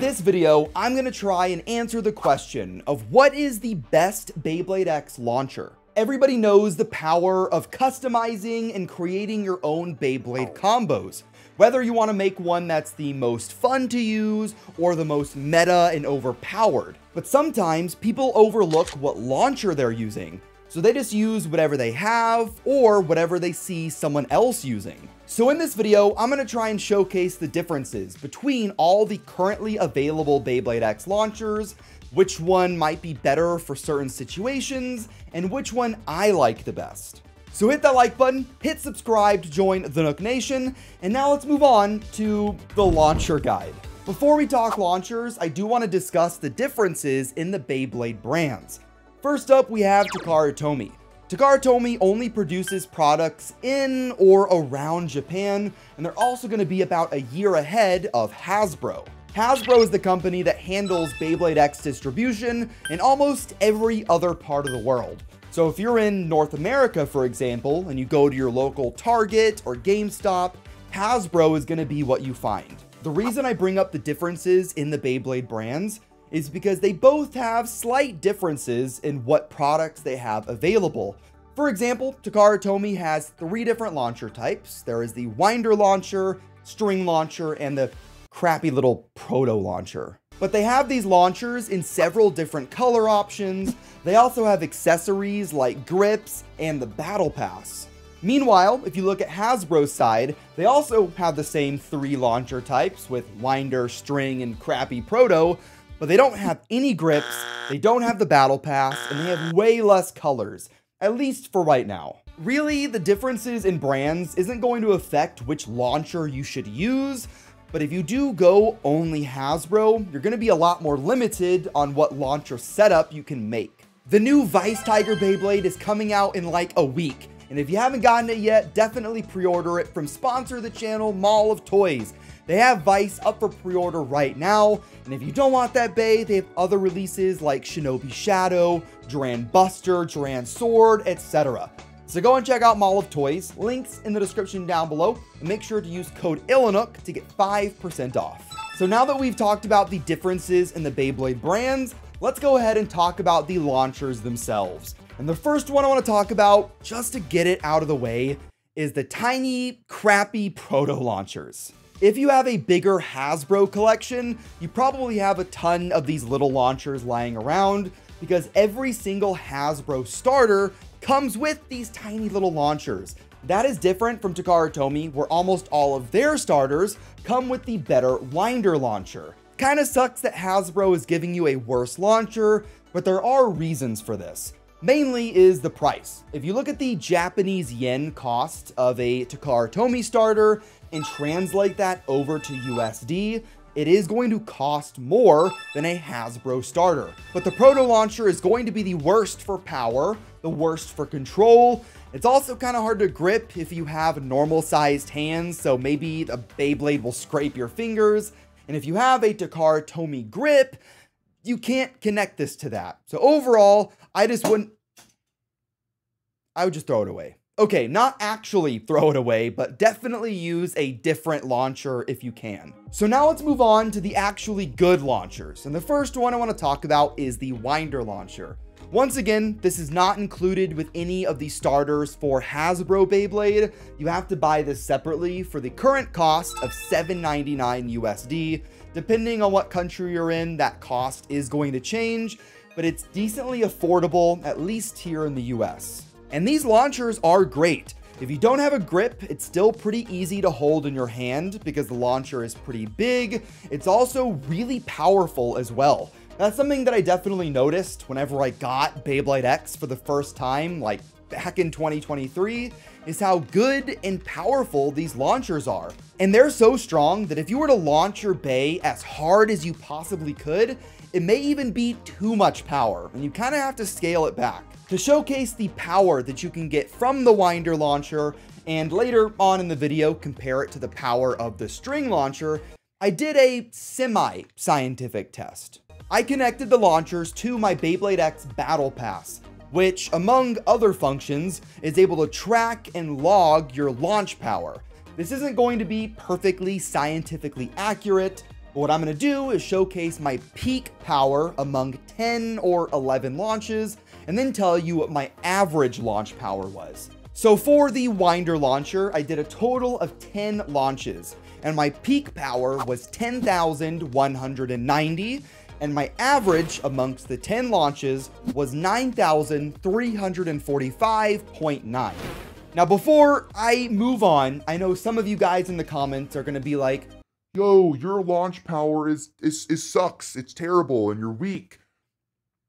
this video, I'm gonna try and answer the question of what is the best Beyblade X launcher? Everybody knows the power of customizing and creating your own Beyblade combos. Whether you want to make one that's the most fun to use or the most meta and overpowered. But sometimes people overlook what launcher they're using. So they just use whatever they have or whatever they see someone else using. So in this video, I'm gonna try and showcase the differences between all the currently available Beyblade X launchers, which one might be better for certain situations, and which one I like the best. So hit that like button, hit subscribe to join the Nook Nation, and now let's move on to the launcher guide. Before we talk launchers, I do wanna discuss the differences in the Beyblade brands. First up, we have Takara Tomy. Takara Tomy only produces products in or around Japan, and they're also going to be about a year ahead of Hasbro. Hasbro is the company that handles Beyblade X distribution in almost every other part of the world. So if you're in North America, for example, and you go to your local Target or GameStop, Hasbro is going to be what you find. The reason I bring up the differences in the Beyblade brands is because they both have slight differences in what products they have available. For example, Takara Tomy has three different launcher types. There is the winder launcher, string launcher, and the crappy little proto launcher. But they have these launchers in several different color options. They also have accessories like grips and the battle pass. Meanwhile, if you look at Hasbro's side, they also have the same three launcher types with winder, string, and crappy proto, but they don't have any grips, they don't have the battle pass, and they have way less colors, at least for right now. Really, the differences in brands isn't going to affect which launcher you should use, but if you do go only Hasbro, you're gonna be a lot more limited on what launcher setup you can make. The new Vice Tiger Beyblade is coming out in like a week, and if you haven't gotten it yet, definitely pre-order it from sponsor of the channel, Mall of Toys. They have Vice up for pre-order right now, and if you don't want that Bey, they have other releases like Shinobi Shadow, Duran Buster, Duran Sword, etc. So go and check out Mall of Toys, links in the description down below, and make sure to use code ILLANOOK to get 5% off. So now that we've talked about the differences in the Beyblade brands, let's go ahead and talk about the launchers themselves. And the first one I want to talk about, just to get it out of the way, is the tiny, crappy proto launchers. If you have a bigger Hasbro collection, you probably have a ton of these little launchers lying around because every single Hasbro starter comes with these tiny little launchers. That is different from Takara Tomy, where almost all of their starters come with the better winder launcher. Kinda sucks that Hasbro is giving you a worse launcher, but there are reasons for this. Mainly is the price. If you look at the Japanese yen cost of a Takara Tomy starter and translate that over to USD, it is going to cost more than a Hasbro starter. But the proto launcher is going to be the worst for power, the worst for control. It's also kind of hard to grip if you have normal sized hands, so maybe the Beyblade will scrape your fingers. And if you have a Takara Tomy grip, you can't connect this to that. So overall, I would just throw it away. Okay, not actually throw it away, but definitely use a different launcher if you can. So now let's move on to the actually good launchers. And the first one I want to talk about is the winder launcher. Once again, this is not included with any of the starters for Hasbro Beyblade. You have to buy this separately for the current cost of $7.99 USD. Depending on what country you're in, that cost is going to change, but it's decently affordable, at least here in the US. And these launchers are great. If you don't have a grip, it's still pretty easy to hold in your hand because the launcher is pretty big. It's also really powerful as well. That's something that I definitely noticed whenever I got Beyblade X for the first time, like back in 2023, is how good and powerful these launchers are. And they're so strong that if you were to launch your Bey as hard as you possibly could, it may even be too much power, and you kind of have to scale it back. To showcase the power that you can get from the winder launcher, and later on in the video, compare it to the power of the string launcher, I did a semi-scientific test. I connected the launchers to my Beyblade X Battle Pass, which, among other functions, is able to track and log your launch power. This isn't going to be perfectly scientifically accurate, But what I'm going to do is showcase my peak power among 10 or 11 launches, and then tell you what my average launch power was. So for the Winder launcher, I did a total of 10 launches, and my peak power was 10,190, and my average amongst the 10 launches was 9,345.9. Now before I move on, I know some of you guys in the comments are going to be like, yo, your launch power is sucks, it's terrible, and you're weak.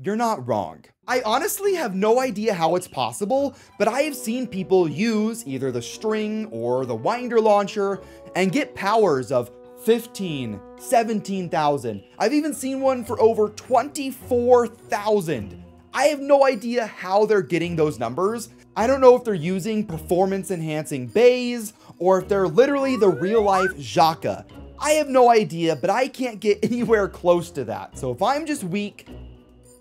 You're not wrong. I honestly have no idea how it's possible, but I have seen people use either the string or the Winder launcher and get powers of 15, 17,000. I've even seen one for over 24,000. I have no idea how they're getting those numbers. I don't know if they're using performance-enhancing bays or if they're literally the real-life Xhaka. I have no idea, but I can't get anywhere close to that. So if I'm just weak,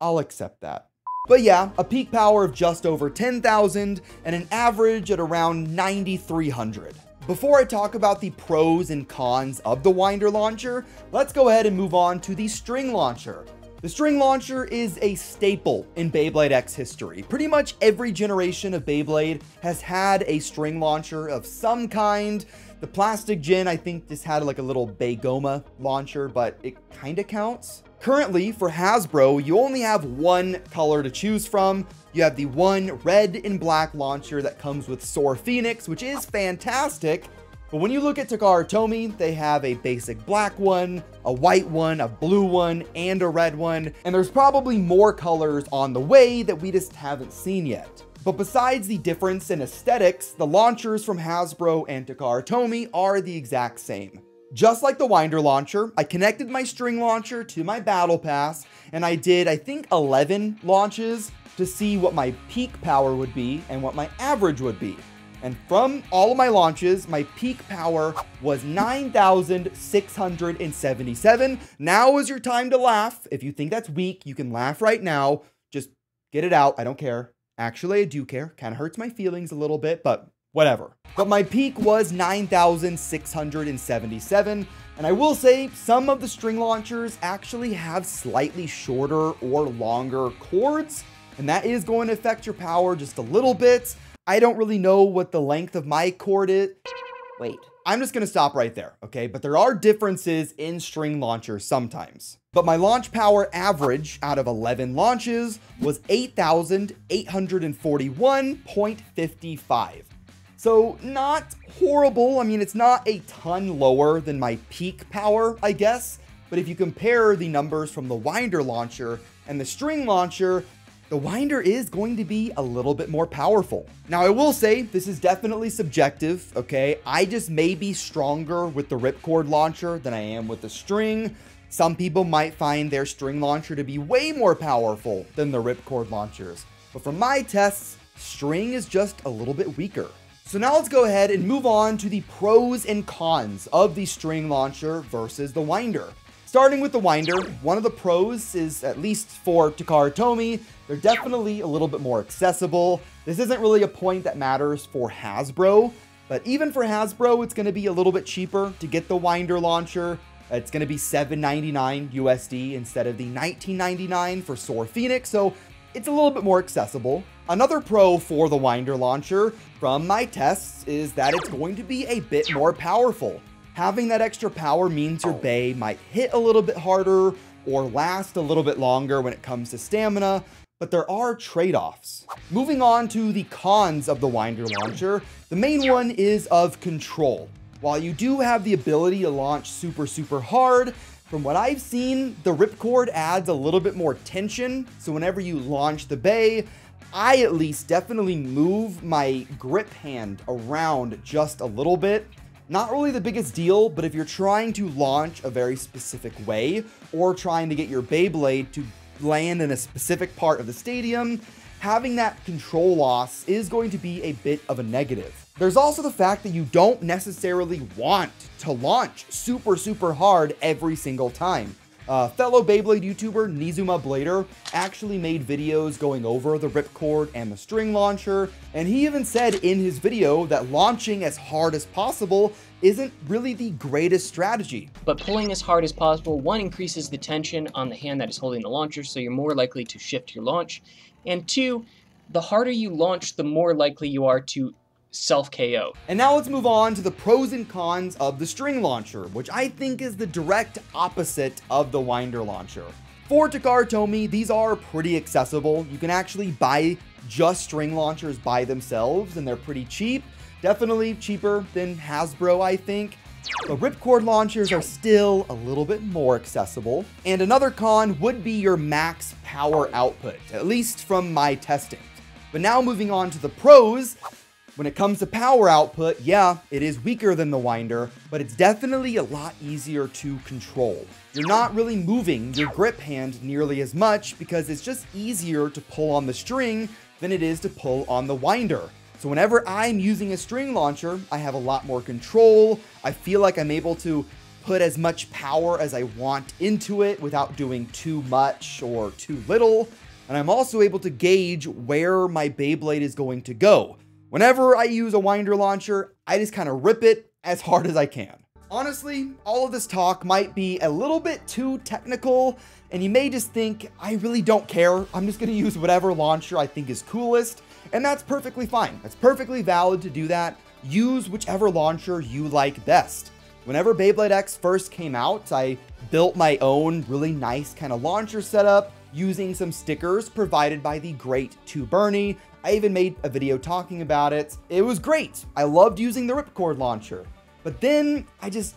I'll accept that. But yeah, a peak power of just over 10,000 and an average at around 9,300. Before I talk about the pros and cons of the Winder launcher, let's go ahead and move on to the String launcher. The String launcher is a staple in Beyblade X history. Pretty much every generation of Beyblade has had a String launcher of some kind. The Plastic Gen, I think, just had like a little Baygoma launcher, but it kind of counts. Currently, for Hasbro, you only have one color to choose from. You have the one red and black launcher that comes with Soar Phoenix, which is fantastic. But when you look at Takara Tomy, they have a basic black one, a white one, a blue one, and a red one. And there's probably more colors on the way that we just haven't seen yet. But besides the difference in aesthetics, the launchers from Hasbro and Takara Tomy are the exact same. Just like the Winder launcher, I connected my String launcher to my Battle Pass, and I did, I think, 11 launches to see what my peak power would be and what my average would be. And from all of my launches, my peak power was 9,677. Now is your time to laugh. If you think that's weak, you can laugh right now. Just get it out. I don't care. Actually, I do care. Kind of hurts my feelings a little bit, but whatever. But my peak was 9,677. And I will say some of the String launchers actually have slightly shorter or longer cords. And that is going to affect your power just a little bit. I don't really know what the length of my cord is. Wait. I'm just gonna stop right there, okay? But there are differences in String launchers sometimes. But my launch power average out of 11 launches was 8,841.55. So not horrible. I mean, it's not a ton lower than my peak power, I guess. But if you compare the numbers from the Winder launcher and the String launcher, the Winder is going to be a little bit more powerful. Now, I will say this is definitely subjective, okay? I just may be stronger with the Ripcord launcher than I am with the String. Some people might find their String launcher to be way more powerful than the Ripcord launchers. But from my tests, String is just a little bit weaker. So now let's go ahead and move on to the pros and cons of the String launcher versus the Winder. Starting with the Winder, one of the pros is, at least for Takara Tomy, they're definitely a little bit more accessible. This isn't really a point that matters for Hasbro, but even for Hasbro, it's going to be a little bit cheaper to get the Winder launcher. It's going to be $7.99 USD instead of the $19.99 for Soar Phoenix, so it's a little bit more accessible. Another pro for the Winder launcher from my tests is that it's going to be a bit more powerful. Having that extra power means your bay might hit a little bit harder or last a little bit longer when it comes to stamina, but there are trade-offs. Moving on to the cons of the Winder launcher, the main one is of control. While you do have the ability to launch super, super hard, from what I've seen, the Ripcord adds a little bit more tension. So whenever you launch the bay, I at least definitely move my grip hand around just a little bit. Not really the biggest deal, but if you're trying to launch a very specific way or trying to get your Beyblade to land in a specific part of the stadium, having that control loss is going to be a bit of a negative. There's also the fact that you don't necessarily want to launch super, super hard every single time. Fellow Beyblade YouTuber Nizuma Blader actually made videos going over the ripcord and the string launcher, and he even said in his video that launching as hard as possible isn't really the greatest strategy. But pulling as hard as possible, one, increases the tension on the hand that is holding the launcher, so you're more likely to shift your launch, and two, the harder you launch, the more likely you are to self-KO. And now let's move on to the pros and cons of the string launcher, which I think is the direct opposite of the winder launcher. For Takara Tomy, these are pretty accessible. You can actually buy just string launchers by themselves, and they're pretty cheap. Definitely cheaper than Hasbro, I think. The ripcord launchers are still a little bit more accessible. And another con would be your max power output, at least from my testing. But now moving on to the pros. When it comes to power output, yeah, it is weaker than the winder, but it's definitely a lot easier to control. You're not really moving your grip hand nearly as much because it's just easier to pull on the string than it is to pull on the winder. So whenever I'm using a string launcher, I have a lot more control. I feel like I'm able to put as much power as I want into it without doing too much or too little. And I'm also able to gauge where my Beyblade is going to go. Whenever I use a winder launcher, I just kind of rip it as hard as I can. Honestly, all of this talk might be a little bit too technical, and you may just think, I really don't care. I'm just gonna use whatever launcher I think is coolest, and that's perfectly fine. That's perfectly valid to do that. Use whichever launcher you like best. Whenever Beyblade X first came out, I built my own really nice kind of launcher setup using some stickers provided by the great 2Burnie. I even made a video talking about it. It was great. I loved using the ripcord launcher. But then I just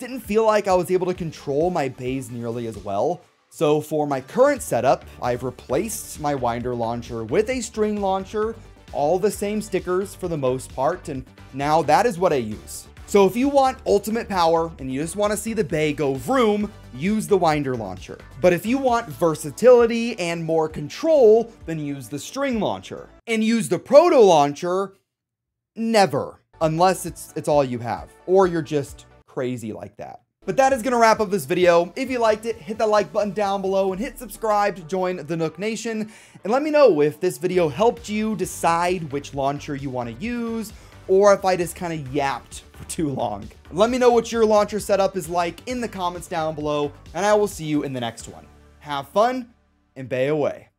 didn't feel like I was able to control my bays nearly as well. So for my current setup, I've replaced my winder launcher with a string launcher, all the same stickers for the most part, and now that is what I use. So if you want ultimate power and you just want to see the bay go vroom, use the winder launcher. But if you want versatility and more control, then use the string launcher. And use the proto launcher, never. Unless it's all you have, or you're just crazy like that. But that is going to wrap up this video. If you liked it, hit that like button down below and hit subscribe to join the Nook Nation. And let me know if this video helped you decide which launcher you want to use, or if I just kind of yapped for too long. Let me know what your launcher setup is like in the comments down below, and I will see you in the next one. Have fun and bay away.